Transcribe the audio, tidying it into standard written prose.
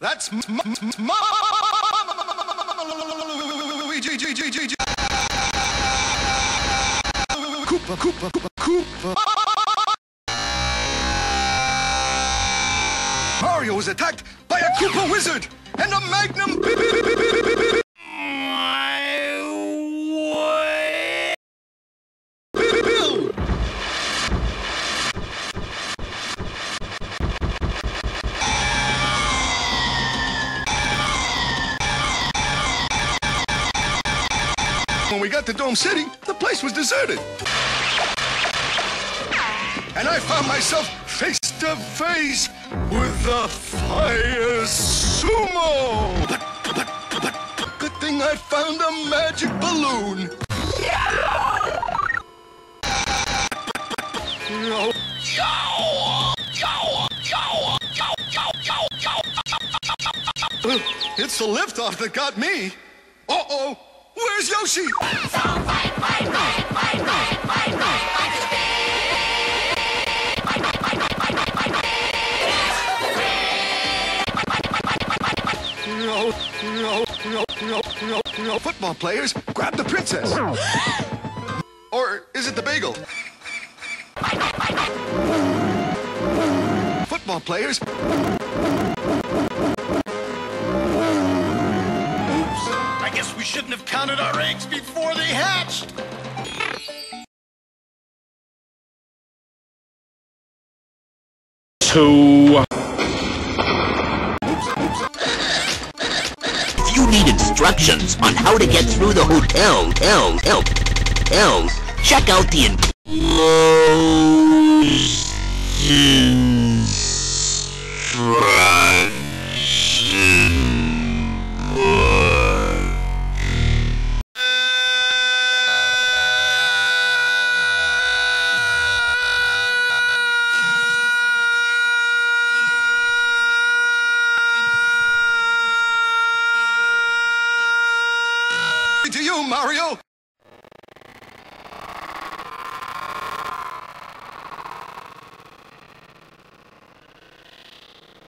That's Luigi. Koopa. Mario is attacked by a Koopa wizard and a magnum. When we got to Dome City, the place was deserted. And I found myself face to face with the fire sumo. But good thing I found a magic balloon. It's the liftoff that got me. Uh-oh. Where's Yoshi? So No, football players, grab the princess. Or is it the bagel? Football players. I guess we shouldn't have counted our eggs before they hatched. If you need instructions on how to get through the hotel, check out the instructions. To you, Mario!